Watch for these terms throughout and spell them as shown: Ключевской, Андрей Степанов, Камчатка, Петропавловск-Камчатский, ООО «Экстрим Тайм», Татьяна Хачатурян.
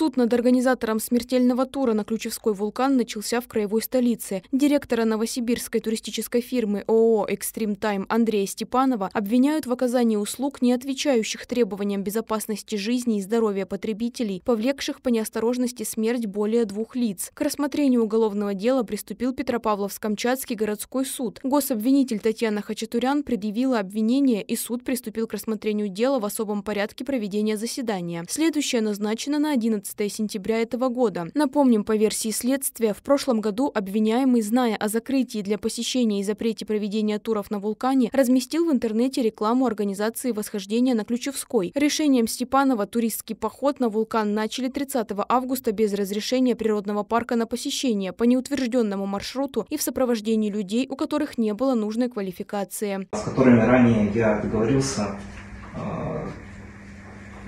Суд над организатором смертельного тура на Ключевской вулкан начался в краевой столице. Директора новосибирской туристической фирмы ООО «Экстрим Тайм» Андрея Степанова обвиняют в оказании услуг, не отвечающих требованиям безопасности жизни и здоровья потребителей, повлекших по неосторожности смерть более 2 лиц. К рассмотрению уголовного дела приступил Петропавловск-Камчатский городской суд. Гособвинитель Татьяна Хачатурян предъявила обвинение, и суд приступил к рассмотрению дела в особом порядке проведения заседания. Следующее назначено на 11 сентября этого года. Напомним, по версии следствия, в прошлом году обвиняемый, зная о закрытии для посещения и запрете проведения туров на вулкане, разместил в интернете рекламу организации восхождения на Ключевской. Решением Степанова туристский поход на вулкан начали 30 августа без разрешения природного парка на посещение по неутвержденному маршруту и в сопровождении людей, у которых не было нужной квалификации. С которыми ранее я договорился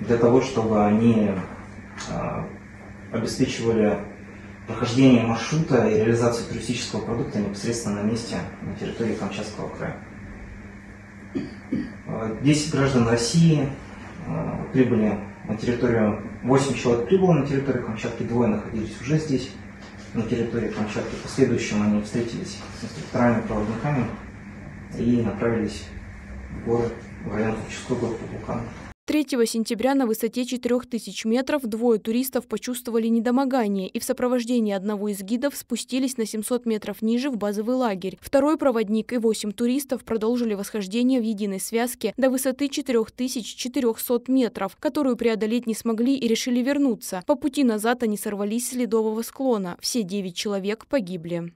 для того, чтобы они обеспечивали прохождение маршрута и реализацию туристического продукта непосредственно на месте, на территории Камчатского края. 10 граждан России прибыли на территорию, 8 человек прибыло на территорию Камчатки, 2 находились уже здесь, на территории Камчатки. В последующем они встретились с инструкторами, проводниками и направились в город, в район Ключевской горы вулкана. 3 сентября на высоте 4000 метров 2 туристов почувствовали недомогание и в сопровождении одного из гидов спустились на 700 метров ниже в базовый лагерь. Второй проводник и 8 туристов продолжили восхождение в единой связке до высоты 4400 метров, которую преодолеть не смогли и решили вернуться. По пути назад они сорвались с ледового склона. Все 9 человек погибли.